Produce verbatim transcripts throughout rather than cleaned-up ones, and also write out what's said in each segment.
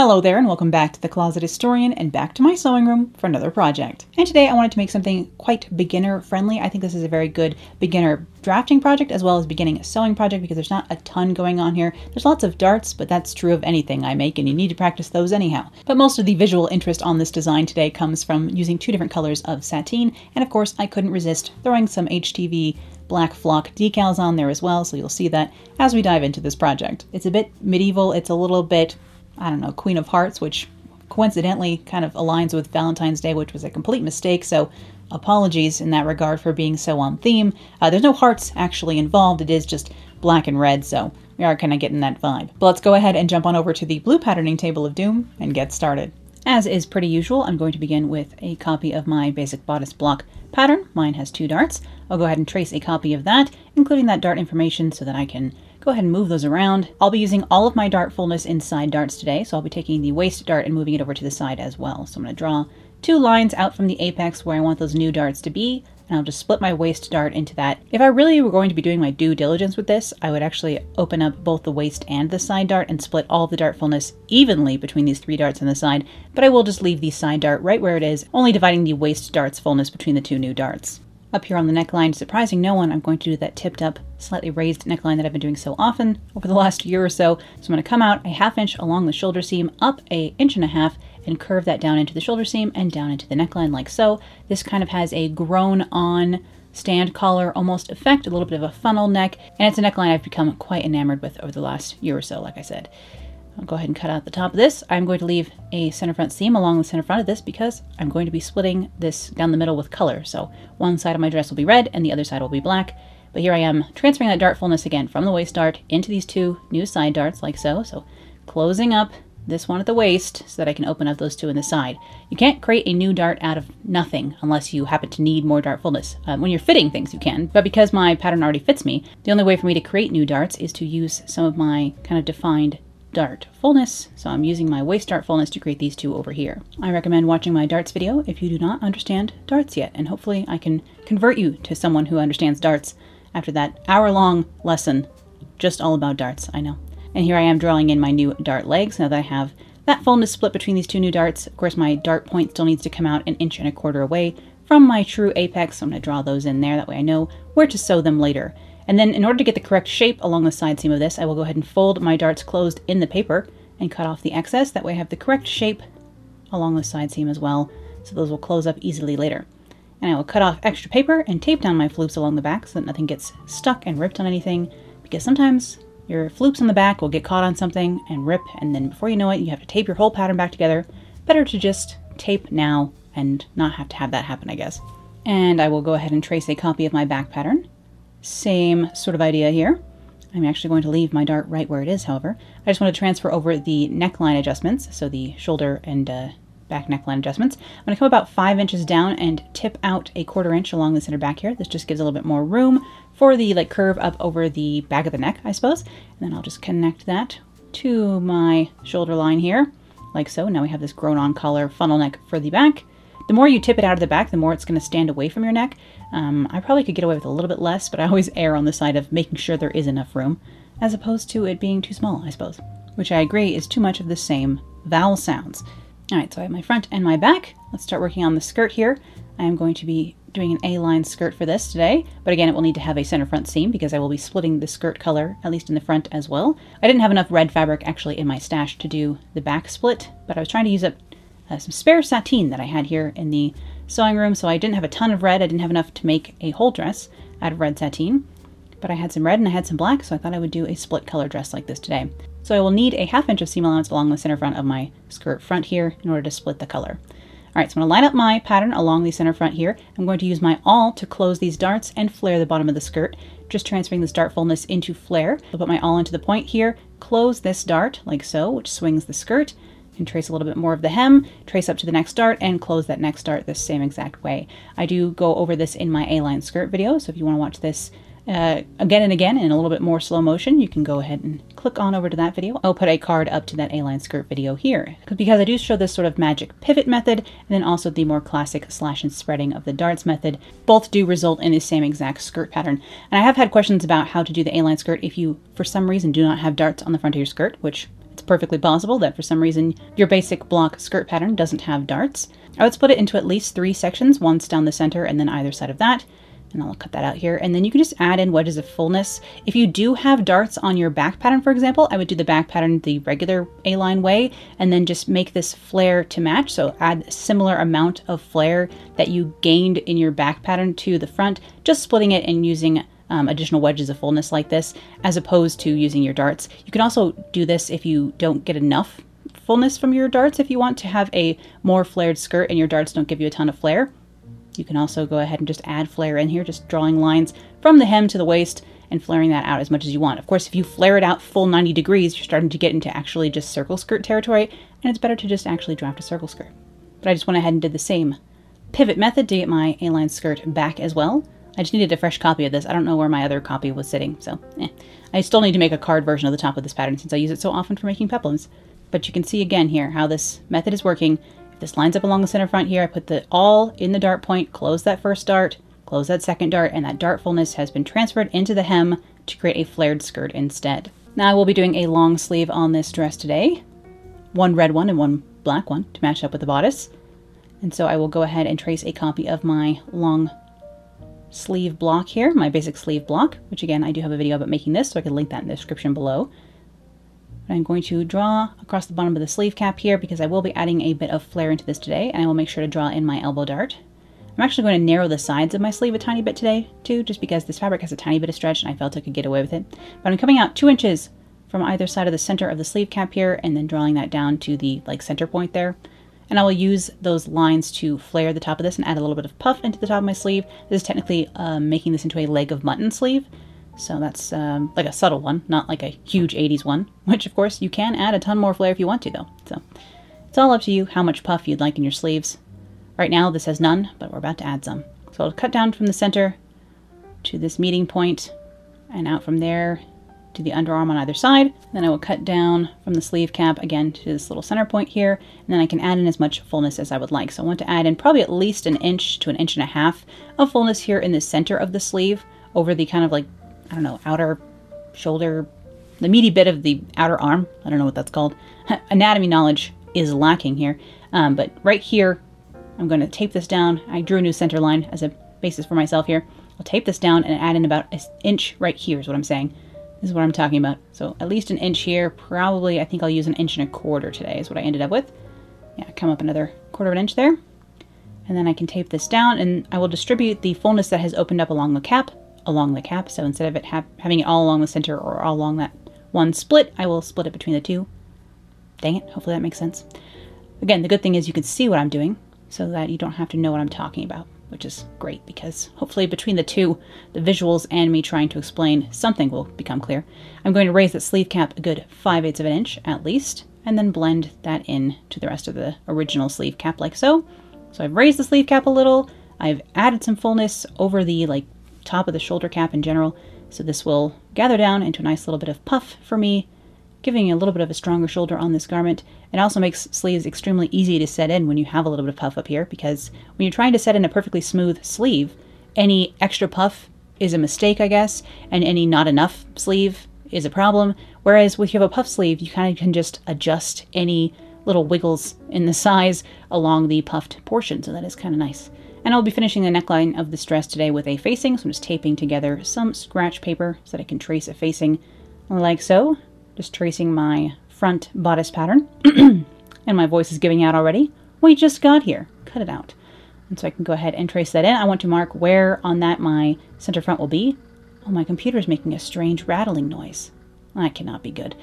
Hello there and welcome back to The Closet Historian and back to my sewing room for another project. And today I wanted to make something quite beginner friendly. I think this is a very good beginner drafting project as well as beginning a sewing project because there's not a ton going on here. There's lots of darts, but that's true of anything I make and you need to practice those anyhow. But most of the visual interest on this design today comes from using two different colors of sateen. And of course I couldn't resist throwing some H T V black flock decals on there as well. So you'll see that as we dive into this project. It's a bit medieval. It's a little bit, I don't know, Queen of Hearts, which coincidentally kind of aligns with Valentine's Day, which was a complete mistake, so apologies in that regard for being so on theme. Uh, there's no hearts actually involved, it is just black and red, so we are kind of getting that vibe. But let's go ahead and jump on over to the blue patterning table of doom and get started. As is pretty usual, I'm going to begin with a copy of my basic bodice block pattern. Mine has two darts. I'll go ahead and trace a copy of that, including that dart information so that I can go ahead and move those around. I'll be using all of my dart fullness in side darts today, so I'll be taking the waist dart and moving it over to the side as well. So I'm going to draw two lines out from the apex where I want those new darts to be, and I'll just split my waist dart into that. If I really were going to be doing my due diligence with this, I would actually open up both the waist and the side dart and split all the dart fullness evenly between these three darts on the side, but I will just leave the side dart right where it is, only dividing the waist dart's fullness between the two new darts. Up here on the neckline, surprising no one, I'm going to do that tipped up, slightly raised neckline that I've been doing so often over the last year or so. So I'm going to come out a half inch along the shoulder seam, up a inch and a half, and curve that down into the shoulder seam and down into the neckline like so. This kind of has a grown on stand collar almost effect, a little bit of a funnel neck, and it's a neckline I've become quite enamored with over the last year or so, like I said. I'll go ahead and cut out the top of this. I'm going to leave a center front seam along the center front of this because I'm going to be splitting this down the middle with color. So one side of my dress will be red and the other side will be black. But here I am transferring that dart fullness again from the waist dart into these two new side darts like so. So closing up this one at the waist so that I can open up those two in the side. You can't create a new dart out of nothing unless you happen to need more dart fullness. Um, when you're fitting things you can, but because my pattern already fits me, the only way for me to create new darts is to use some of my kind of defined dart fullness, so I'm using my waist dart fullness to create these two over here. I recommend watching my darts video if you do not understand darts yet, and hopefully I can convert you to someone who understands darts after that hour-long lesson just all about darts, I know. And here I am drawing in my new dart legs now that I have that fullness split between these two new darts. Of course, my dart point still needs to come out an inch and a quarter away from my true apex, so I'm going to draw those in there, that way I know where to sew them later. And then in order to get the correct shape along the side seam of this, I will go ahead and fold my darts closed in the paper and cut off the excess. That way I have the correct shape along the side seam as well, so those will close up easily later. And I will cut off extra paper and tape down my floops along the back so that nothing gets stuck and ripped on anything, because sometimes your floops on the back will get caught on something and rip, and then before you know it, you have to tape your whole pattern back together. Better to just tape now and not have to have that happen, I guess. And I will go ahead and trace a copy of my back pattern. Same sort of idea here. I'm actually going to leave my dart right where it is, however. I just want to transfer over the neckline adjustments, so the shoulder and uh, back neckline adjustments. I'm going to come about five inches down and tip out a quarter inch along the center back here. This just gives a little bit more room for the like curve up over the back of the neck, I suppose. And then I'll just connect that to my shoulder line here, like so. Now we have this grown-on collar funnel neck for the back. The more you tip it out of the back, the more it's going to stand away from your neck. Um, I probably could get away with a little bit less, but I always err on the side of making sure there is enough room, as opposed to it being too small, I suppose, which I agree is too much of the same vowel sounds. All right, so I have my front and my back. Let's start working on the skirt here. I am going to be doing an A-line skirt for this today, but again, it will need to have a center front seam because I will be splitting the skirt color, at least in the front as well. I didn't have enough red fabric actually in my stash to do the back split, but I was trying to use up uh, some spare sateen that I had here in the sewing room, so I didn't have a ton of red. I didn't have enough to make a whole dress out of red sateen, but I had some red and I had some black, so I thought I would do a split color dress like this today. So I will need a half inch of seam allowance along the center front of my skirt front here in order to split the color. All right, so I'm going to line up my pattern along the center front here. I'm going to use my awl to close these darts and flare the bottom of the skirt, just transferring this dart fullness into flare. I'll put my awl into the point here, close this dart like so, which swings the skirt, and trace a little bit more of the hem, trace up to the next dart, and close that next dart the same exact way. I do go over this in my A-line skirt video, so if you want to watch this uh, again and again in a little bit more slow motion, you can go ahead and click on over to that video. I'll put a card up to that A-line skirt video here, because I do show this sort of magic pivot method, and then also the more classic slash and spreading of the darts method. Both do result in the same exact skirt pattern, and I have had questions about how to do the A-line skirt if you, for some reason, do not have darts on the front of your skirt, which It's perfectly possible that for some reason your basic block skirt pattern doesn't have darts. I would split it into at least three sections, once down the center and then either side of that. And I'll cut that out here. And then you can just add in wedges of fullness. If you do have darts on your back pattern, for example, I would do the back pattern the regular A-line way and then just make this flare to match. So add a similar amount of flare that you gained in your back pattern to the front, just splitting it and using um, additional wedges of fullness like this, as opposed to using your darts. You can also do this if you don't get enough fullness from your darts. If you want to have a more flared skirt and your darts don't give you a ton of flare, you can also go ahead and just add flare in here, just drawing lines from the hem to the waist and flaring that out as much as you want. Of course, if you flare it out full ninety degrees, you're starting to get into actually just circle skirt territory, and it's better to just actually draft a circle skirt. But I just went ahead and did the same pivot method to get my A-line skirt back as well. I just needed a fresh copy of this. I don't know where my other copy was sitting, so eh. I still need to make a card version of the top of this pattern since I use it so often for making peplums. But you can see again here how this method is working. This lines up along the center front here. I put the awl in the dart point, close that first dart, close that second dart, and that dart fullness has been transferred into the hem to create a flared skirt instead. Now I will be doing a long sleeve on this dress today, one red one and one black one to match up with the bodice. And so I will go ahead and trace a copy of my long sleeve block here, my basic sleeve block, which again, I do have a video about making this, so I can link that in the description below. I'm going to draw across the bottom of the sleeve cap here because I will be adding a bit of flare into this today, and I will make sure to draw in my elbow dart. I'm actually going to narrow the sides of my sleeve a tiny bit today too, just because this fabric has a tiny bit of stretch and I felt I could get away with it. But I'm coming out two inches from either side of the center of the sleeve cap here and then drawing that down to the like center point there. And I will use those lines to flare the top of this and add a little bit of puff into the top of my sleeve. This is technically uh, making this into a leg of mutton sleeve. So that's um, like a subtle one, not like a huge eighties one, which of course you can add a ton more flare if you want to though. So it's all up to you how much puff you'd like in your sleeves. Right now this has none, but we're about to add some. So I'll cut down from the center to this meeting point and out from there to the underarm on either side. Then I will cut down from the sleeve cap again to this little center point here, and then I can add in as much fullness as I would like. So I want to add in probably at least an inch to an inch and a half of fullness here in the center of the sleeve over the kind of like, I don't know, outer shoulder, the meaty bit of the outer arm. I don't know what that's called. Anatomy knowledge is lacking here. Um, but right here, I'm going to tape this down. I drew a new center line as a basis for myself here. I'll tape this down and add in about an inch right here is what I'm saying. This is what I'm talking about. So at least an inch here, probably, I think I'll use an inch and a quarter today is what I ended up with. Yeah, come up another quarter of an inch there. And then I can tape this down and I will distribute the fullness that has opened up along the cap. along the cap. So instead of it ha having it all along the center or all along that one split, I will split it between the two. Dang it. Hopefully that makes sense. Again, the good thing is you can see what I'm doing so that you don't have to know what I'm talking about, which is great because hopefully between the two, the visuals and me trying to explain something will become clear. I'm going to raise that sleeve cap a good five eighths of an inch at least, and then blend that in to the rest of the original sleeve cap like so. So I've raised the sleeve cap a little. I've added some fullness over the like top of the shoulder cap in general, so this will gather down into a nice little bit of puff for me, giving a little bit of a stronger shoulder on this garment. It also makes sleeves extremely easy to set in when you have a little bit of puff up here, because when you're trying to set in a perfectly smooth sleeve, any extra puff is a mistake, I guess, and any not enough sleeve is a problem. Whereas with you have a puff sleeve, you kind of can just adjust any little wiggles in the size along the puffed portion, so that is kind of nice. And I'll be finishing the neckline of this dress today with a facing, so I'm just taping together some scratch paper so that I can trace a facing like so. Just tracing my front bodice pattern. And my voice is giving out already. We just got here. Cut it out. And so I can go ahead and trace that in. I want to mark where on that my center front will be. Oh, my computer is making a strange rattling noise. That cannot be good.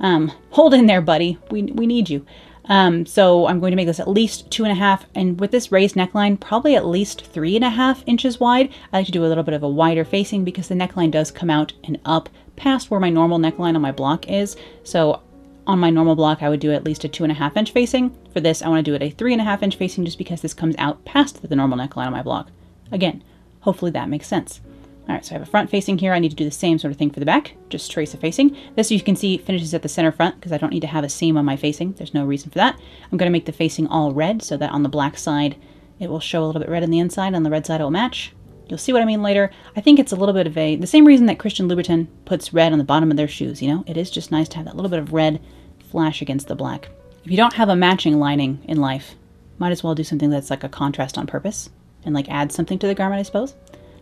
Um, hold in there, buddy. We, we need you. Um, so I'm going to make this at least two and a half, and with this raised neckline, probably at least three and a half inches wide. I like to do a little bit of a wider facing because the neckline does come out and up past where my normal neckline on my block is. So on my normal block, I would do at least a two and a half inch facing. For this, I want to do it a three and a half inch facing just because this comes out past the normal neckline on my block. Again, hopefully that makes sense. All right, so I have a front facing here. I need to do the same sort of thing for the back, just trace a facing. This, you can see, finishes at the center front because I don't need to have a seam on my facing. There's no reason for that. I'm going to make the facing all red so that on the black side, it will show a little bit red on the inside. On the red side, it will match. You'll see what I mean later. I think it's a little bit of a, the same reason that Christian Louboutin puts red on the bottom of their shoes, you know? It is just nice to have that little bit of red flash against the black. If you don't have a matching lining in life, might as well do something that's like a contrast on purpose and like add something to the garment, I suppose.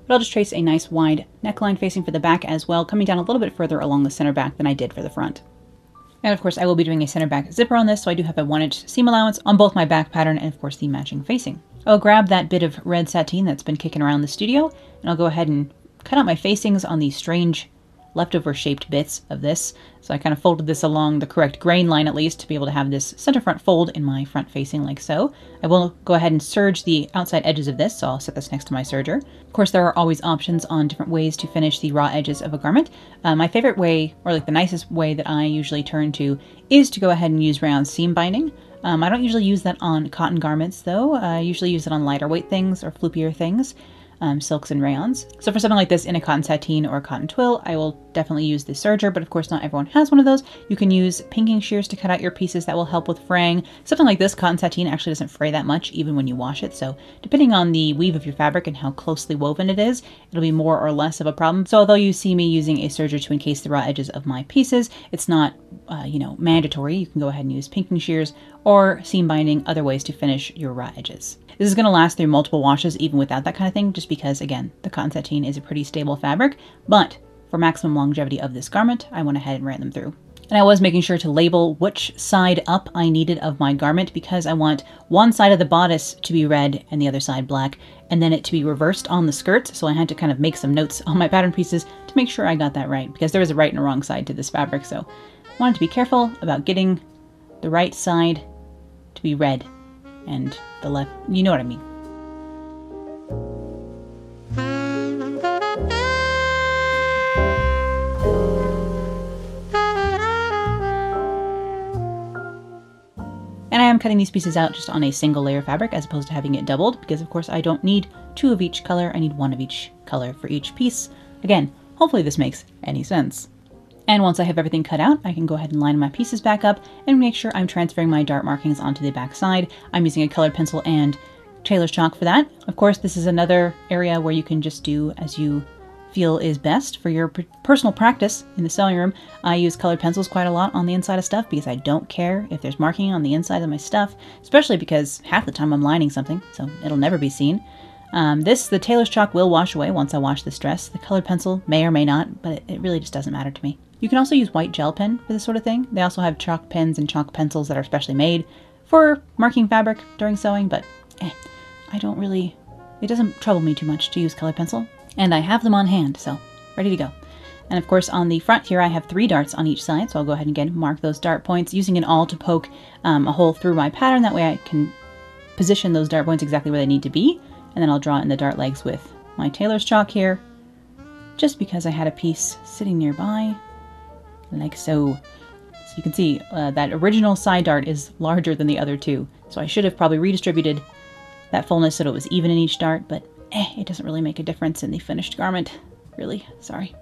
But I'll just trace a nice wide neckline facing for the back as well, coming down a little bit further along the center back than I did for the front. And of course I will be doing a center back zipper on this, so I do have a one inch seam allowance on both my back pattern and of course the matching facing. I'll grab that bit of red sateen that's been kicking around the studio, and I'll go ahead and cut out my facings on these strange leftover shaped bits of this. So I kind of folded this along the correct grain line, at least, to be able to have this center front fold in my front facing like so. I will go ahead and serge the outside edges of this, so I'll set this next to my serger. Of course, there are always options on different ways to finish the raw edges of a garment. Uh, my favorite way, or like the nicest way that I usually turn to, is to go ahead and use round seam binding. Um, I don't usually use that on cotton garments though. I usually use it on lighter weight things or floopier things. Um, silks and rayons. So for something like this in a cotton sateen or a cotton twill, I will definitely use the serger, but of course not everyone has one of those. You can use pinking shears to cut out your pieces. That will help with fraying. Something like this cotton sateen actually doesn't fray that much even when you wash it, so depending on the weave of your fabric and how closely woven it is, it'll be more or less of a problem. So although you see me using a serger to encase the raw edges of my pieces, it's not uh, you know, mandatory. You can go ahead and use pinking shears or seam binding, other ways to finish your raw edges. This is going to last through multiple washes even without that kind of thing, just because, again, the cotton sateen is a pretty stable fabric, but for maximum longevity of this garment, I went ahead and ran them through. And I was making sure to label which side up I needed of my garment, because I want one side of the bodice to be red and the other side black, and then it to be reversed on the skirt. So I had to kind of make some notes on my pattern pieces to make sure I got that right, because there was a right and a wrong side to this fabric. So I wanted to be careful about getting the right side to be red and the left, you know what I mean. And I am cutting these pieces out just on a single layer of fabric as opposed to having it doubled, because of course I don't need two of each color, I need one of each color for each piece. Again, hopefully this makes any sense. And once I have everything cut out, I can go ahead and line my pieces back up and make sure I'm transferring my dart markings onto the back side. I'm using a colored pencil and Taylor's chalk for that. Of course, this is another area where you can just do as you feel is best for your personal practice in the sewing room. I use colored pencils quite a lot on the inside of stuff because I don't care if there's marking on the inside of my stuff, especially because half the time I'm lining something, so it'll never be seen. Um, this, the Taylor's chalk will wash away once I wash this dress. The colored pencil may or may not, but it really just doesn't matter to me. You can also use white gel pen for this sort of thing. They also have chalk pens and chalk pencils that are specially made for marking fabric during sewing, but eh, I don't really, it doesn't trouble me too much to use colored pencil. And I have them on hand, so ready to go. And of course on the front here I have three darts on each side, so I'll go ahead and again mark those dart points using an awl to poke um, a hole through my pattern. That way I can position those dart points exactly where they need to be. And then I'll draw in the dart legs with my Taylor's chalk here, just because I had a piece sitting nearby. Like so. So you can see uh, that original side dart is larger than the other two. So I should have probably redistributed that fullness so that it was even in each dart, but eh, it doesn't really make a difference in the finished garment. Really, sorry.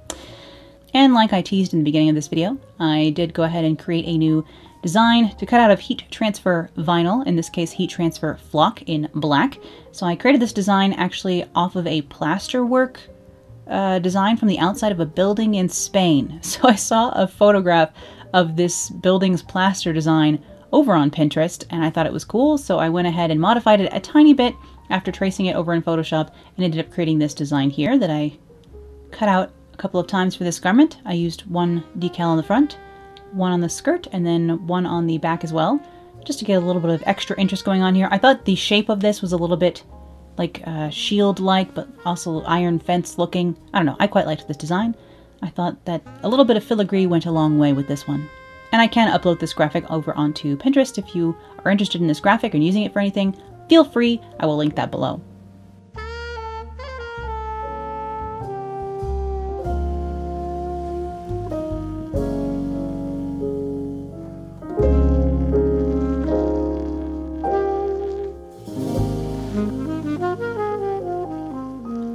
And like I teased in the beginning of this video, I did go ahead and create a new design to cut out of heat transfer vinyl, in this case heat transfer flock in black. So I created this design actually off of a plaster work Uh, design from the outside of a building in Spain. So I saw a photograph of this building's plaster design over on Pinterest and I thought it was cool, so I went ahead and modified it a tiny bit after tracing it over in Photoshop and ended up creating this design here that I cut out a couple of times for this garment. I used one decal on the front, one on the skirt, and then one on the back as well, just to get a little bit of extra interest going on here. I thought the shape of this was a little bit like uh, shield-like, but also iron fence looking. I don't know, I quite liked this design. I thought that a little bit of filigree went a long way with this one. And I can upload this graphic over onto Pinterest. If you are interested in this graphic and using it for anything, feel free, I will link that below.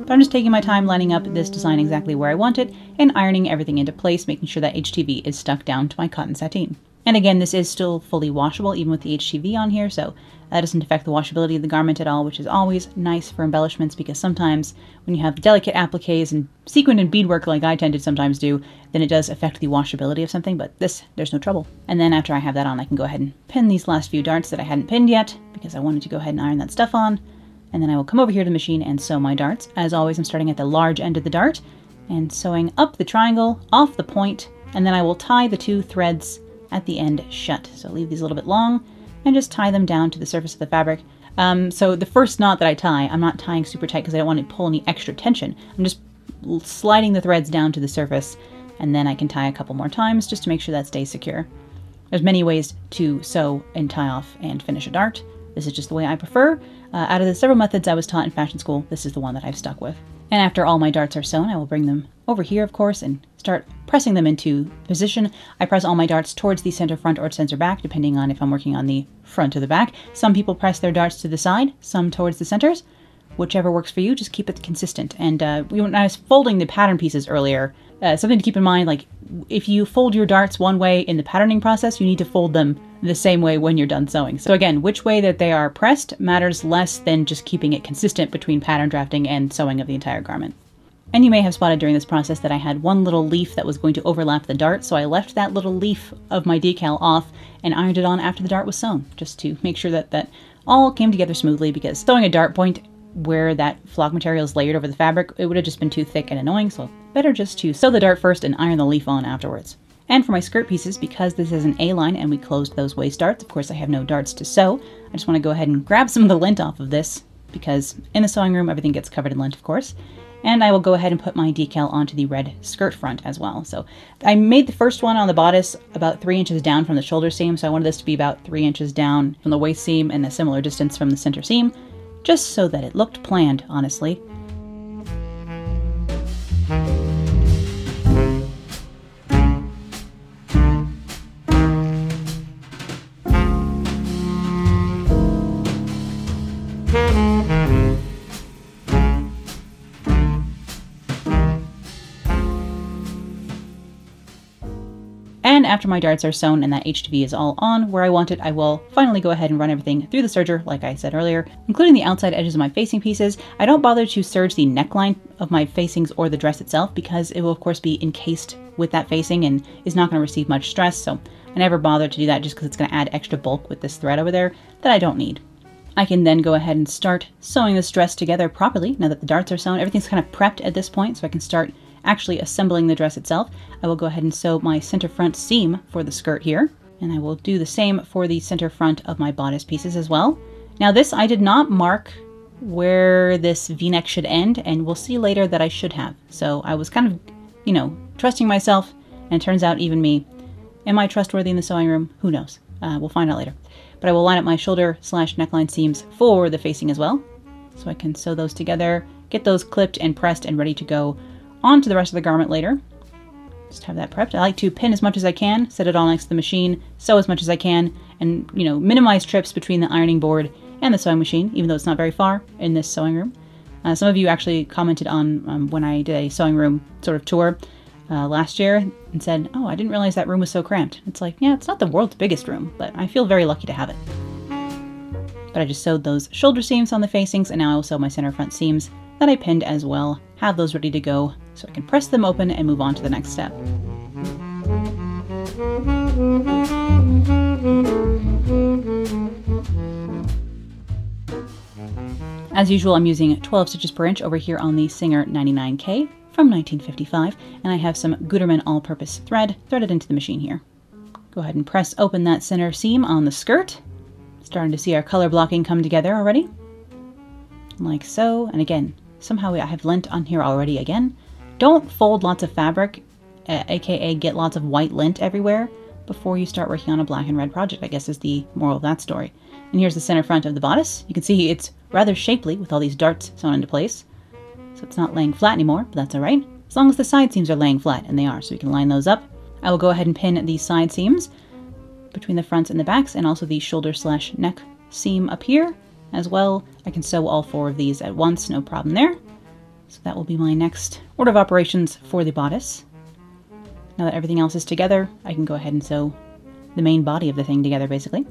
but I'm just taking my time lining up this design exactly where I want it and ironing everything into place, making sure that H T V is stuck down to my cotton sateen. And again, this is still fully washable even with the H T V on here, so that doesn't affect the washability of the garment at all, which is always nice for embellishments, because sometimes when you have delicate appliques and sequin and beadwork like I tend to sometimes do, then it does affect the washability of something, but this, there's no trouble. And then after I have that on, I can go ahead and pin these last few darts that I hadn't pinned yet because I wanted to go ahead and iron that stuff on. And then I will come over here to the machine and sew my darts. As always, I'm starting at the large end of the dart and sewing up the triangle, off the point, and then I will tie the two threads at the end shut. So leave these a little bit long and just tie them down to the surface of the fabric. Um, so the first knot that I tie, I'm not tying super tight because I don't want to pull any extra tension. I'm just sliding the threads down to the surface, and then I can tie a couple more times just to make sure that stays secure. There's many ways to sew and tie off and finish a dart. This is just the way I prefer. Uh, out of the several methods I was taught in fashion school, this is the one that I've stuck with. And after all my darts are sewn, I will bring them over here, of course, and start pressing them into position. I press all my darts towards the center front or center back, depending on if I'm working on the front or the back. Some people press their darts to the side, some towards the centers. Whichever works for you, just keep it consistent. And uh, when I was folding the pattern pieces earlier, uh, something to keep in mind, like if you fold your darts one way in the patterning process, you need to fold them the same way when you're done sewing. So again, which way that they are pressed matters less than just keeping it consistent between pattern drafting and sewing of the entire garment. And you may have spotted during this process that I had one little leaf that was going to overlap the dart, so I left that little leaf of my decal off and ironed it on after the dart was sewn, just to make sure that that all came together smoothly, because sewing a dart point where that flock material is layered over the fabric, it would have just been too thick and annoying, so better just to sew the dart first and iron the leaf on afterwards. And for my skirt pieces, because this is an A-line and we closed those waist darts, of course I have no darts to sew. I just want to go ahead and grab some of the lint off of this, because in the sewing room everything gets covered in lint, of course. And I will go ahead and put my decal onto the red skirt front as well. So I made the first one on the bodice about three inches down from the shoulder seam, so I wanted this to be about three inches down from the waist seam and a similar distance from the center seam, just so that it looked planned, honestly. And after my darts are sewn and that H T V is all on where I want it, I will finally go ahead and run everything through the serger, like I said earlier, including the outside edges of my facing pieces. I don't bother to serge the neckline of my facings or the dress itself, because it will of course be encased with that facing and is not going to receive much stress, so I never bother to do that, just because it's going to add extra bulk with this thread over there that I don't need. I can then go ahead and start sewing this dress together properly now that the darts are sewn. Everything's kind of prepped at this point, so I can start actually assembling the dress itself. I will go ahead and sew my center front seam for the skirt here, and I will do the same for the center front of my bodice pieces as well. Now this, I did not mark where this V-neck should end, and we'll see later that I should have. So I was kind of, you know, trusting myself, and it turns out even me. Am I trustworthy in the sewing room? Who knows? Uh, we'll find out later. But I will line up my shoulder slash neckline seams for the facing as well, so I can sew those together, get those clipped and pressed and ready to go onto the rest of the garment later. Just have that prepped. I like to pin as much as I can, set it all next to the machine, sew as much as I can, and, you know, minimize trips between the ironing board and the sewing machine, even though it's not very far in this sewing room. Uh, some of you actually commented on um, when I did a sewing room sort of tour uh, last year and said, oh, I didn't realize that room was so cramped. It's like, yeah, it's not the world's biggest room, but I feel very lucky to have it. But I just sewed those shoulder seams on the facings, and now I will sew my center front seams that I pinned as well, have those ready to go so I can press them open and move on to the next step. As usual, I'm using twelve stitches per inch over here on the Singer ninety-nine K from nineteen fifty-five, and I have some Gutermann all-purpose thread threaded into the machine here. Go ahead and press open that center seam on the skirt. Starting to see our color blocking come together already, like so. And again, somehow I have lint on here already again. Don't fold lots of fabric, uh, aka get lots of white lint everywhere before you start working on a black and red project, I guess is the moral of that story. And here's the center front of the bodice. You can see it's rather shapely with all these darts sewn into place. So it's not laying flat anymore, but that's all right. As long as the side seams are laying flat, and they are, so we can line those up. I will go ahead and pin these side seams between the fronts and the backs, and also the shoulder slash neck seam up here as well. I can sew all four of these at once, no problem there. So that will be my next order of operations for the bodice. Now that everything else is together, I can go ahead and sew the main body of the thing together, basically.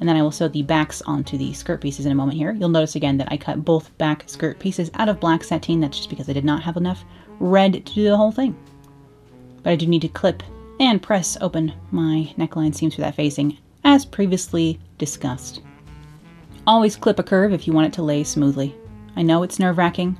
And then I will sew the backs onto the skirt pieces in a moment here. You'll notice again that I cut both back skirt pieces out of black sateen. That's just because I did not have enough red to do the whole thing. But I do need to clip and press open my neckline seams for that facing, as previously discussed. Always clip a curve if you want it to lay smoothly. I know it's nerve-wracking,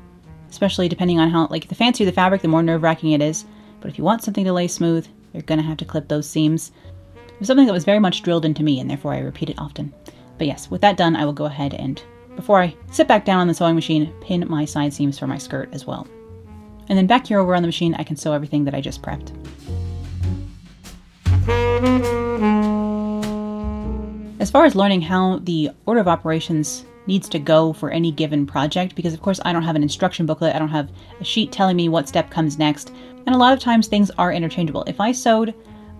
especially depending on how, like, the fancier the fabric, the more nerve-wracking it is. But if you want something to lay smooth, you're going to have to clip those seams. It was something that was very much drilled into me, and therefore I repeat it often. But yes, with that done, I will go ahead and, before I sit back down on the sewing machine, pin my side seams for my skirt as well. And then back here over on the machine, I can sew everything that I just prepped. As far as learning how the order of operations needs to go for any given project, because of course I don't have an instruction booklet, I don't have a sheet telling me what step comes next, and a lot of times things are interchangeable. If I sewed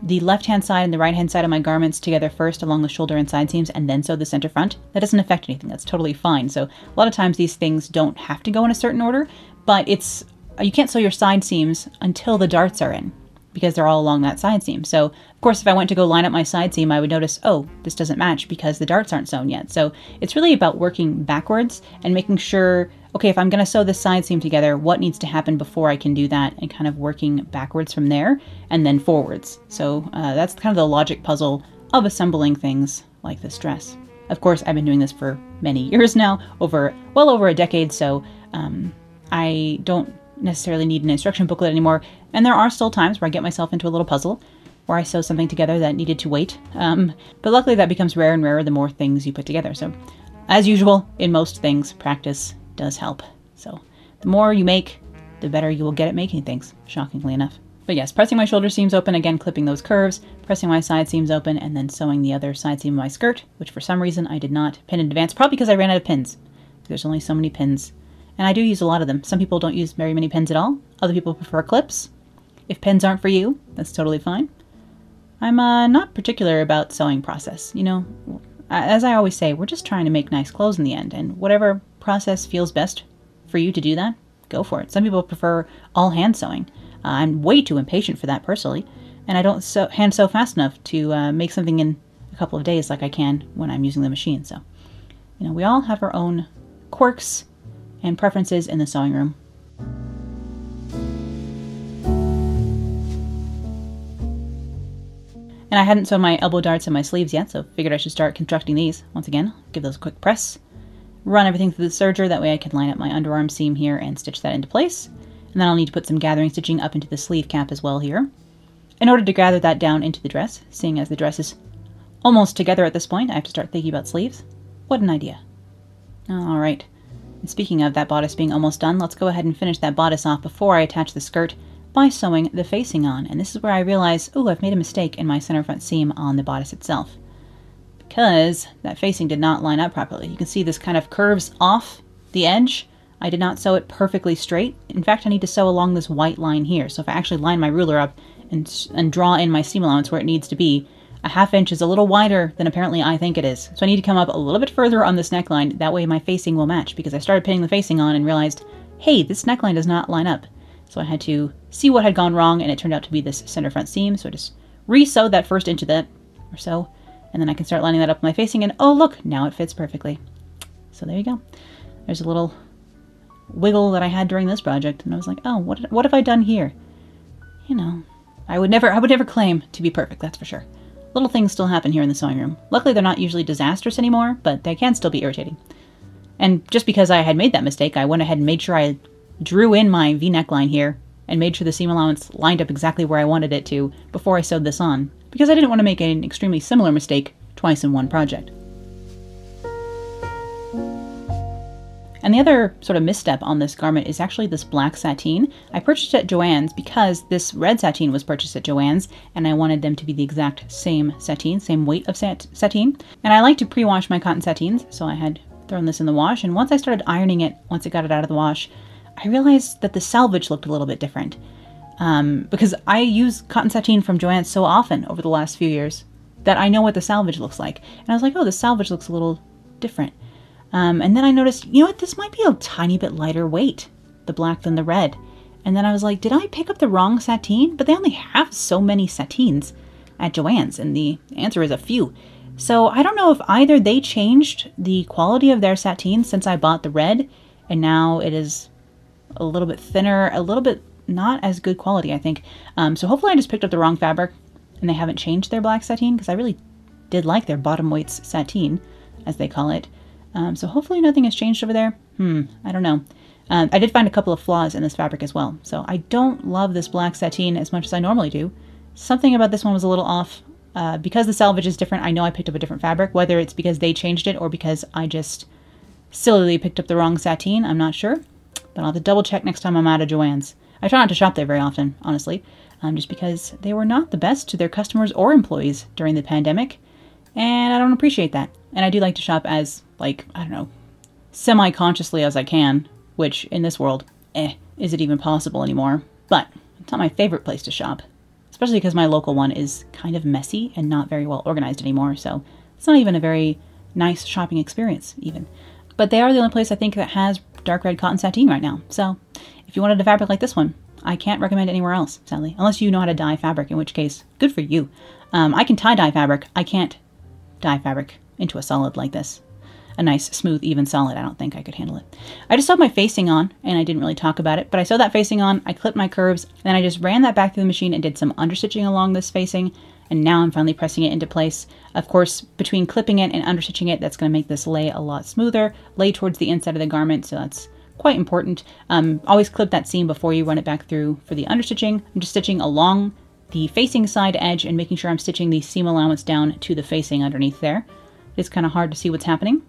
the left-hand side and the right-hand side of my garments together first along the shoulder and side seams and then sew the center front, that doesn't affect anything. That's totally fine. So a lot of times these things don't have to go in a certain order, but it's, you can't sew your side seams until the darts are in because they're all along that side seam. So of course, if I went to go line up my side seam, I would notice, oh, this doesn't match because the darts aren't sewn yet. So it's really about working backwards and making sure, okay, if I'm going to sew this side seam together, what needs to happen before I can do that, and kind of working backwards from there and then forwards. So uh, that's kind of the logic puzzle of assembling things like this dress. Of course, I've been doing this for many years now, over well over a decade. So um, I don't necessarily need an instruction booklet anymore. And there are still times where I get myself into a little puzzle where I sew something together that needed to wait. Um, but luckily that becomes rarer and rarer the more things you put together. So as usual, in most things, practice does help. So the more you make, the better you will get at making things, shockingly enough. But yes, pressing my shoulder seams open, again clipping those curves, pressing my side seams open, and then sewing the other side seam of my skirt, which for some reason I did not pin in advance, probably because I ran out of pins. There's only so many pins, and I do use a lot of them. Some people don't use very many pins at all. Other people prefer clips. If pins aren't for you, that's totally fine. I'm uh, not particular about sewing process. You know, as I always say, we're just trying to make nice clothes in the end, and whatever process feels best for you to do that, go for it. Some people prefer all hand sewing. Uh, I'm way too impatient for that personally, and I don't sew, hand sew fast enough to uh, make something in a couple of days like I can when I'm using the machine. So, you know, we all have our own quirks and preferences in the sewing room. And I hadn't sewn my elbow darts and my sleeves yet, so figured I should start constructing these. Once again, give those a quick press. Run everything through the serger, that way I can line up my underarm seam here and stitch that into place. And then I'll need to put some gathering stitching up into the sleeve cap as well here, in order to gather that down into the dress. Seeing as the dress is almost together at this point, I have to start thinking about sleeves. What an idea. All right. And speaking of that bodice being almost done, let's go ahead and finish that bodice off before I attach the skirt by sewing the facing on. And this is where I realize, oh, I've made a mistake in my center front seam on the bodice itself, because that facing did not line up properly. You can see this kind of curves off the edge. I did not sew it perfectly straight. In fact, I need to sew along this white line here. So if I actually line my ruler up and, and draw in my seam allowance where it needs to be, a half inch is a little wider than apparently I think it is. So I need to come up a little bit further on this neckline. That way my facing will match, because I started pinning the facing on and realized, hey, this neckline does not line up. So I had to see what had gone wrong, and it turned out to be this center front seam. So I just re-sewed that first inch of that or so, and then I can start lining that up with my facing, and oh look, now it fits perfectly. So there you go. There's a little wiggle that I had during this project, and I was like, oh, what, what have I done here? You know, I would never, I would never claim to be perfect, that's for sure. Little things still happen here in the sewing room. Luckily, they're not usually disastrous anymore, but they can still be irritating. And just because I had made that mistake, I went ahead and made sure I drew in my V-neckline here and made sure the seam allowance lined up exactly where I wanted it to before I sewed this on, because I didn't want to make an extremely similar mistake twice in one project. And the other sort of misstep on this garment is actually this black sateen. I purchased it at Joann's because this red sateen was purchased at Joann's, and I wanted them to be the exact same sateen, same weight of sat sateen. And I like to pre-wash my cotton sateens, so I had thrown this in the wash, and once I started ironing it, once it got it out of the wash, I realized that the selvage looked a little bit different, um, because I use cotton sateen from Joann's so often over the last few years that I know what the selvage looks like. And I was like, oh, the selvage looks a little different. Um, and then I noticed, you know what, this might be a tiny bit lighter weight the black than the red. And then I was like, did I pick up the wrong sateen? But they only have so many sateens at Joann's, and the answer is a few. So I don't know if either they changed the quality of their sateen since I bought the red, and now it is a little bit thinner, a little bit not as good quality, I think. Um, so hopefully I just picked up the wrong fabric and they haven't changed their black sateen, because I really did like their bottom weights sateen, as they call it. Um, so hopefully nothing has changed over there. Hmm, I don't know. Um, I did find a couple of flaws in this fabric as well. So I don't love this black sateen as much as I normally do. Something about this one was a little off. Uh, because the selvage is different, I know I picked up a different fabric, whether it's because they changed it or because I just sillily picked up the wrong sateen, I'm not sure. But I'll have to double check next time I'm out of Joann's. I try not to shop there very often, honestly, um, just because they were not the best to their customers or employees during the pandemic, and I don't appreciate that. And I do like to shop as, like, I don't know, semi-consciously as I can, which in this world, eh, is it even possible anymore? But it's not my favorite place to shop, especially because my local one is kind of messy and not very well organized anymore, so it's not even a very nice shopping experience, even. But they are the only place I think that has dark red cotton sateen right now, so if you wanted a fabric like this one, I can't recommend it anywhere else, sadly, unless you know how to dye fabric, in which case, good for you. Um, I can tie-dye fabric. I can't dye fabric into a solid like this. A nice, smooth, even solid. I don't think I could handle it. I just sewed my facing on, and I didn't really talk about it, but I sewed that facing on, I clipped my curves, then I just ran that back through the machine and did some understitching along this facing, and now I'm finally pressing it into place. Of course, between clipping it and understitching it, that's going to make this lay a lot smoother, lay towards the inside of the garment, so that's quite important. Um, always clip that seam before you run it back through for the understitching. I'm just stitching along the facing side edge and making sure I'm stitching the seam allowance down to the facing underneath there. It's kind of hard to see what's happening,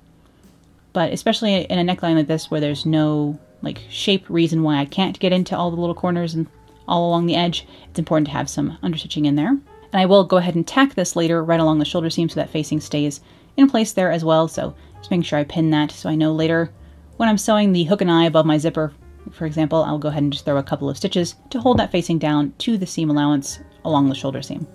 but especially in a neckline like this where there's no like shape reason why I can't get into all the little corners and all along the edge, it's important to have some understitching in there. And I will go ahead and tack this later right along the shoulder seam so that facing stays in place there as well. So just making sure I pin that so I know later when I'm sewing the hook and eye above my zipper, for example, I'll go ahead and just throw a couple of stitches to hold that facing down to the seam allowance along the shoulder seam.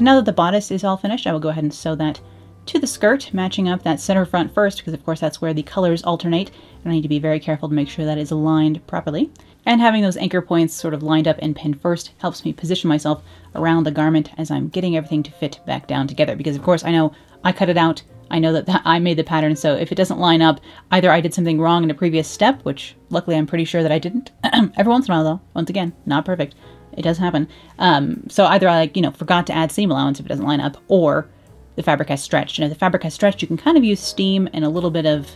Now that the bodice is all finished, I will go ahead and sew that to the skirt, matching up that center front first, because of course that's where the colors alternate, and I need to be very careful to make sure that is aligned properly. And having those anchor points sort of lined up and pinned first helps me position myself around the garment as I'm getting everything to fit back down together. Because of course I know I cut it out, I know that, that I made the pattern, so if it doesn't line up, either I did something wrong in a previous step, which luckily I'm pretty sure that I didn't. Every once in a while though, once again, not perfect. It does happen. Um, so either I like, you know, forgot to add seam allowance if it doesn't line up, or the fabric has stretched. And if the fabric has stretched, you can kind of use steam and a little bit of,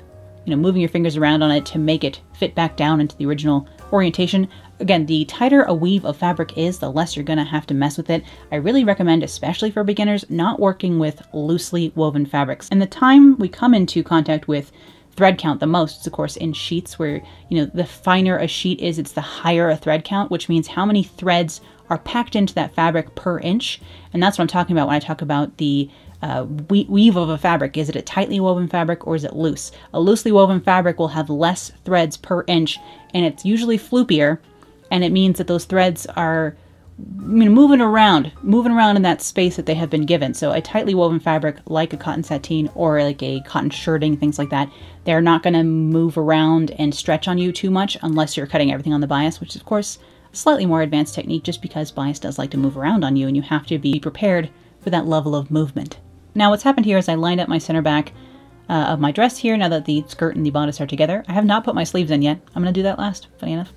you know, moving your fingers around on it to make it fit back down into the original orientation. Again, the tighter a weave of fabric is, the less you're going to have to mess with it. I really recommend, especially for beginners, not working with loosely woven fabrics. And the time we come into contact with thread count the most is, of course, in sheets, where, you know, the finer a sheet is, it's the higher a thread count, which means how many threads are packed into that fabric per inch. And that's what I'm talking about when I talk about the Uh, we weave of a fabric. Is it a tightly woven fabric or is it loose? A loosely woven fabric will have less threads per inch, and it's usually floopier, and it means that those threads are I mean, moving around, moving around in that space that they have been given. So a tightly woven fabric like a cotton sateen or like a cotton shirting, things like that, they're not going to move around and stretch on you too much unless you're cutting everything on the bias, which is of course a slightly more advanced technique just because bias does like to move around on you and you have to be prepared for that level of movement. Now what's happened here is I lined up my center back uh, of my dress here now that the skirt and the bodice are together. I have not put my sleeves in yet. I'm going to do that last, funny enough,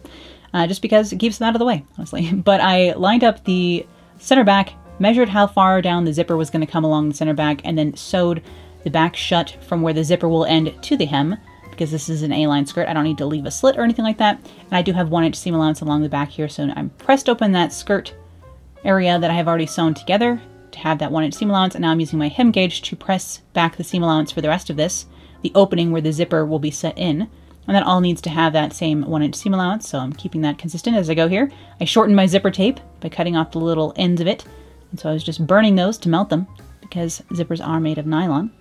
uh, just because it keeps them out of the way, honestly. But I lined up the center back, measured how far down the zipper was going to come along the center back, and then sewed the back shut from where the zipper will end to the hem, because this is an A-line skirt. I don't need to leave a slit or anything like that. And I do have one inch seam allowance along the back here, so I'm pressed open that skirt area that I have already sewn together to have that one inch seam allowance, and now I'm using my hem gauge to press back the seam allowance for the rest of this, the opening where the zipper will be set in, and that all needs to have that same one inch seam allowance, so I'm keeping that consistent as I go here. I shortened my zipper tape by cutting off the little ends of it, and so I was just burning those to melt them, because zippers are made of nylon,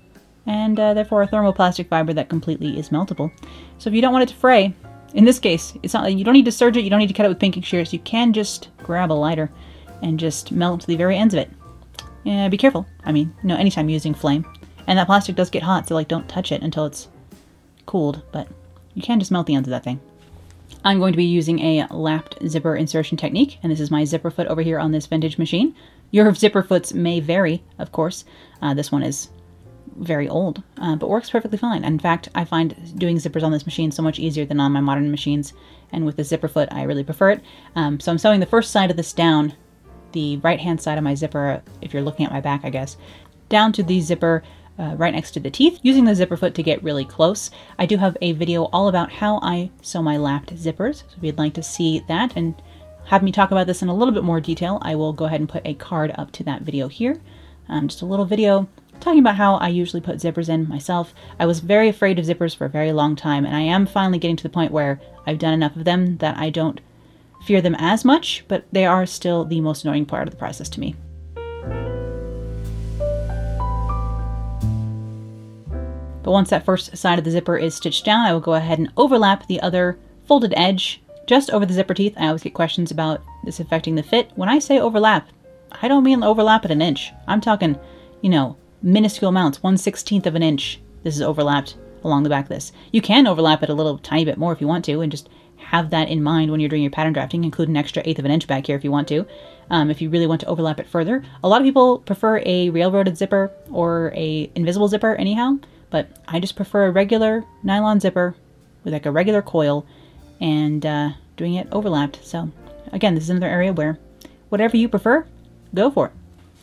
and uh, therefore a thermoplastic fiber that completely is meltable. So if you don't want it to fray, in this case, it's not you don't need to serge it, you don't need to cut it with pinking shears, you can just grab a lighter and just melt the very ends of it. Yeah, be careful. I mean, you know, anytime using flame, And that plastic does get hot, so like don't touch it until it's cooled, but you can just melt the ends of that thing. I'm going to be using a lapped zipper insertion technique, and this is my zipper foot over here on this vintage machine. Your zipper foots may vary, of course. Uh, this one is very old, uh, but works perfectly fine. In fact, I find doing zippers on this machine so much easier than on my modern machines, and with the zipper foot, I really prefer it. Um, so I'm sewing the first side of this down, the right-hand side of my zipper, if you're looking at my back, I guess, down to the zipper Uh, right next to the teeth, using the zipper foot to get really close. I do have a video all about how I sew my lapped zippers, so if you'd like to see that and have me talk about this in a little bit more detail, I will go ahead and put a card up to that video here. Um, just a little video talking about how I usually put zippers in myself. I was very afraid of zippers for a very long time, and I am finally getting to the point where I've done enough of them that I don't fear them as much, but they are still the most annoying part of the process to me. But once that first side of the zipper is stitched down, I will go ahead and overlap the other folded edge just over the zipper teeth. I always get questions about this affecting the fit. When I say overlap, I don't mean overlap at an inch. I'm talking, you know, minuscule amounts, one sixteenth of an inch. This is overlapped along the back of this. You can overlap it a little tiny bit more if you want to, and just have that in mind when you're doing your pattern drafting. Include an extra eighth of an inch back here if you want to, um, if you really want to overlap it further. A lot of people prefer a railroaded zipper or a invisible zipper anyhow. But I just prefer a regular nylon zipper with like a regular coil and uh, doing it overlapped. So again, this is another area where whatever you prefer, go for it.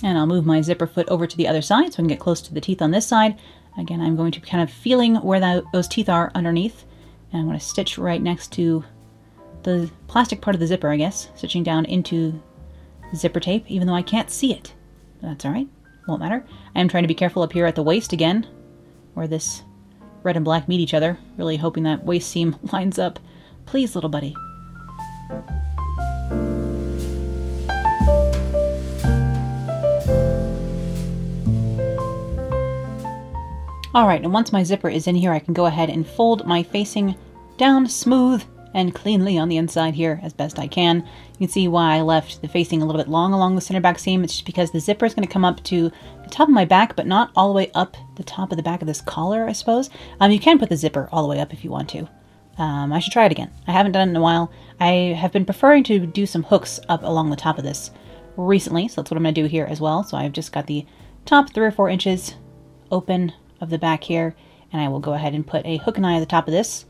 And I'll move my zipper foot over to the other side so I can get close to the teeth on this side. Again, I'm going to be kind of feeling where that, those teeth are underneath. And I'm going to stitch right next to the plastic part of the zipper, I guess, stitching down into zipper tape, even though I can't see it. That's all right. Won't matter. I am trying to be careful up here at the waist again, where this red and black meet each other, really hoping that waist seam lines up. Please, little buddy. All right, and once my zipper is in here, I can go ahead and fold my facing down smooth and cleanly on the inside here as best I can. You can see why I left the facing a little bit long along the center back seam. It's just because the zipper is going to come up to the top of my back, but not all the way up the top of the back of this collar, I suppose. Um, you can put the zipper all the way up if you want to. Um, I should try it again. I haven't done it in a while. I have been preferring to do some hooks up along the top of this recently, so that's what I'm going to do here as well. So I've just got the top three or four inches open of the back here, and I will go ahead and put a hook and eye at the top of this.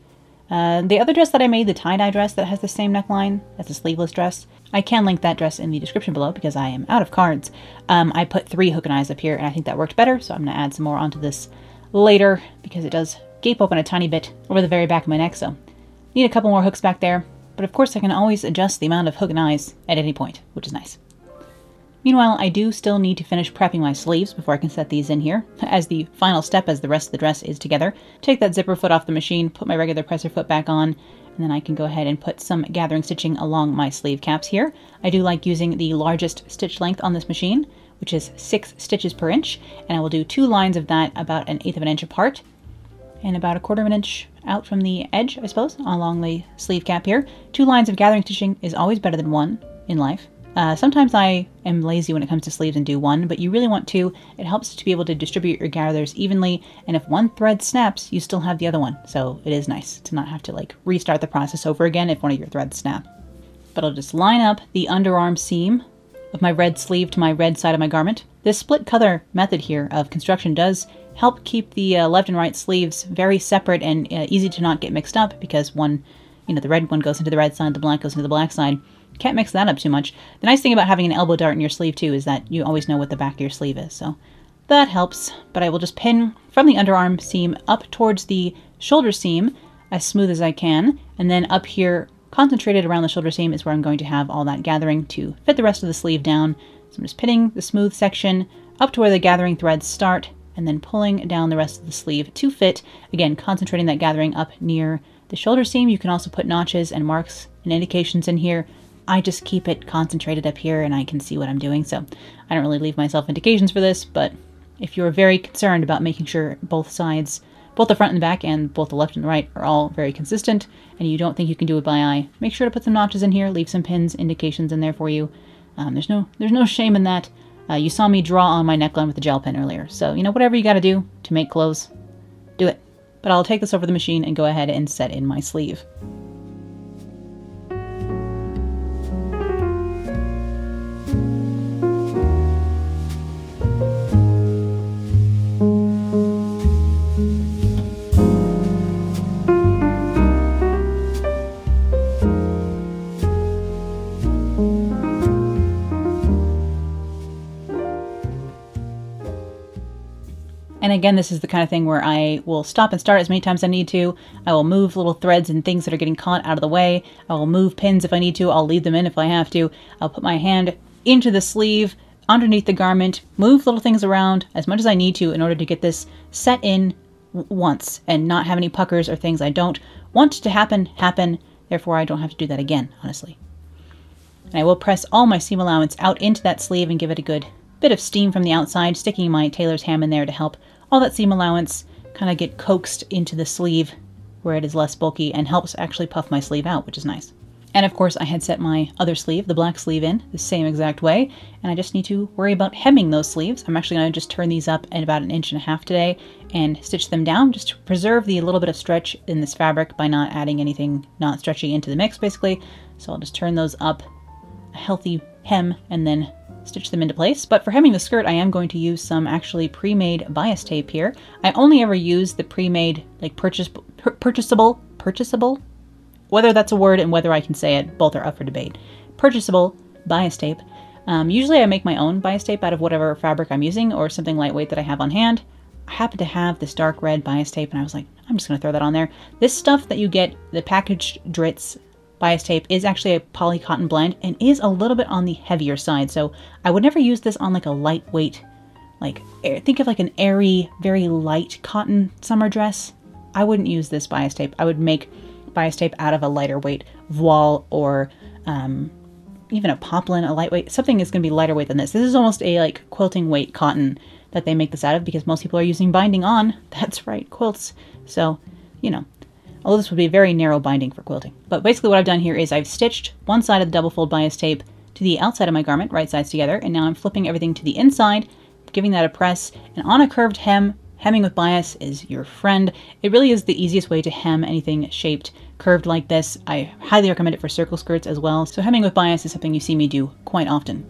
Uh, the other dress that I made, the tie-dye dress that has the same neckline, that's a sleeveless dress. I can link that dress in the description below because I am out of cards. Um, I put three hook and eyes up here and I think that worked better, so I'm going to add some more onto this later because it does gape open a tiny bit over the very back of my neck, so need a couple more hooks back there. But of course I can always adjust the amount of hook and eyes at any point, which is nice. Meanwhile, I do still need to finish prepping my sleeves before I can set these in here. As the final step, as the rest of the dress is together, take that zipper foot off the machine, put my regular presser foot back on, and then I can go ahead and put some gathering stitching along my sleeve caps here. I do like using the largest stitch length on this machine, which is six stitches per inch, and I will do two lines of that about an eighth of an inch apart and about a quarter of an inch out from the edge, I suppose, along the sleeve cap here. Two lines of gathering stitching is always better than one in life. Uh, sometimes I am lazy when it comes to sleeves and do one, but you really want two. It helps to be able to distribute your gathers evenly, and if one thread snaps, you still have the other one. So it is nice to not have to like restart the process over again if one of your threads snap. But I'll just line up the underarm seam of my red sleeve to my red side of my garment. This split color method here of construction does help keep the uh, left and right sleeves very separate and uh, easy to not get mixed up, because one, you know, the red one goes into the red side, the black goes into the black side. Can't mix that up too much. The nice thing about having an elbow dart in your sleeve too is that you always know what the back of your sleeve is, so that helps. But I will just pin from the underarm seam up towards the shoulder seam as smooth as I can, and then up here concentrated around the shoulder seam is where I'm going to have all that gathering to fit the rest of the sleeve down. So I'm just pinning the smooth section up to where the gathering threads start and then pulling down the rest of the sleeve to fit, again concentrating that gathering up near the shoulder seam. You can also put notches and marks and indications in here. I just keep it concentrated up here and I can see what I'm doing, so I don't really leave myself indications for this, but if you're very concerned about making sure both sides, both the front and the back and both the left and the right are all very consistent, and you don't think you can do it by eye, make sure to put some notches in here, leave some pins, indications in there for you. Um, there's no there's no shame in that. Uh, you saw me draw on my neckline with the gel pen earlier. So, you know, whatever you got to do to make clothes, do it. But I'll take this over the machine and go ahead and set in my sleeve. And again, this is the kind of thing where I will stop and start as many times as I need to. I will move little threads and things that are getting caught out of the way. I will move pins if I need to. I'll leave them in if I have to. I'll put my hand into the sleeve, underneath the garment, move little things around as much as I need to in order to get this set in once and not have any puckers or things I don't want to happen, happen. Therefore, I don't have to do that again, honestly. And I will press all my seam allowance out into that sleeve and give it a good bit of steam from the outside, sticking my tailor's ham in there to help all that seam allowance kind of get coaxed into the sleeve where it is less bulky and helps actually puff my sleeve out, which is nice. And of course I had set my other sleeve, the black sleeve, in the same exact way, and I just need to worry about hemming those sleeves. I'm actually going to just turn these up at about an inch and a half today and stitch them down just to preserve the little bit of stretch in this fabric by not adding anything not stretchy into the mix, basically. So I'll just turn those up, a healthy hem, and then stitch them into place. But for hemming the skirt, I am going to use some actually pre-made bias tape here. I only ever use the pre-made, like purchase, pur purchasable, purchasable, whether that's a word and whether I can say it, both are up for debate. Purchasable bias tape. Um, usually I make my own bias tape out of whatever fabric I'm using or something lightweight that I have on hand. I happen to have this dark red bias tape and I was like, I'm just gonna throw that on there. This stuff that you get, the packaged Dritz bias tape, is actually a poly cotton blend and is a little bit on the heavier side. So I would never use this on like a lightweight, like think of like an airy, very light cotton summer dress. I wouldn't use this bias tape. I would make bias tape out of a lighter weight voile or um, even a poplin, a lightweight, something is going to be lighter weight than this. This is almost a like quilting weight cotton that they make this out of because most people are using binding on, that's right, quilts. So, you know, although this would be a very narrow binding for quilting. But basically what I've done here is I've stitched one side of the double fold bias tape to the outside of my garment, right sides together, and now I'm flipping everything to the inside, giving that a press, and on a curved hem, hemming with bias is your friend. It really is the easiest way to hem anything shaped curved like this. I highly recommend it for circle skirts as well. So hemming with bias is something you see me do quite often.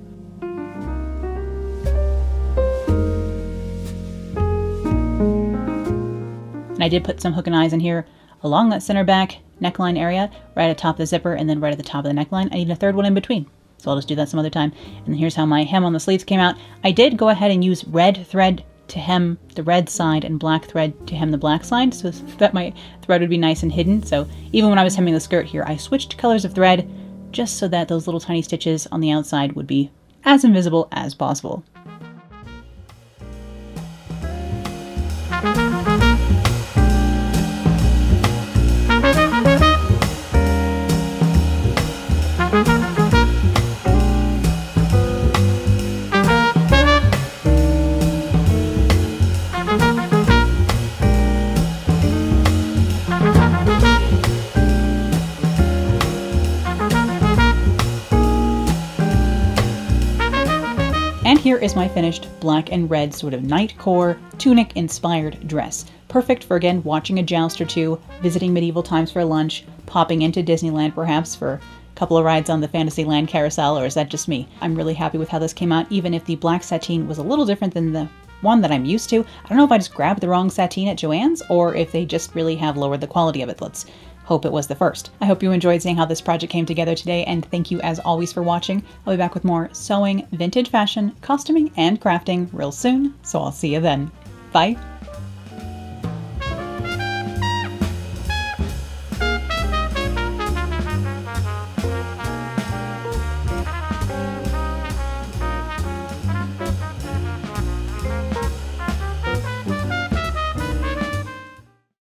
And I did put some hook and eyes in here along that center back neckline area, right atop the zipper, and then right at the top of the neckline. I need a third one in between, so I'll just do that some other time. And here's how my hem on the sleeves came out. I did go ahead and use red thread to hem the red side and black thread to hem the black side, so that my thread would be nice and hidden. So even when I was hemming the skirt here, I switched colors of thread just so that those little tiny stitches on the outside would be as invisible as possible. Here is my finished black and red sort of nightcore tunic inspired dress. Perfect for, again, watching a joust or two, visiting medieval times for lunch, popping into Disneyland perhaps for a couple of rides on the Fantasyland carousel, or is that just me? I'm really happy with how this came out, even if the black sateen was a little different than the one that I'm used to. I don't know if I just grabbed the wrong sateen at Joann's or if they just really have lowered the quality of it. Let's hope it was the first. I hope you enjoyed seeing how this project came together today, and thank you as always for watching. I'll be back with more sewing, vintage fashion, costuming, and crafting real soon, so I'll see you then. Bye!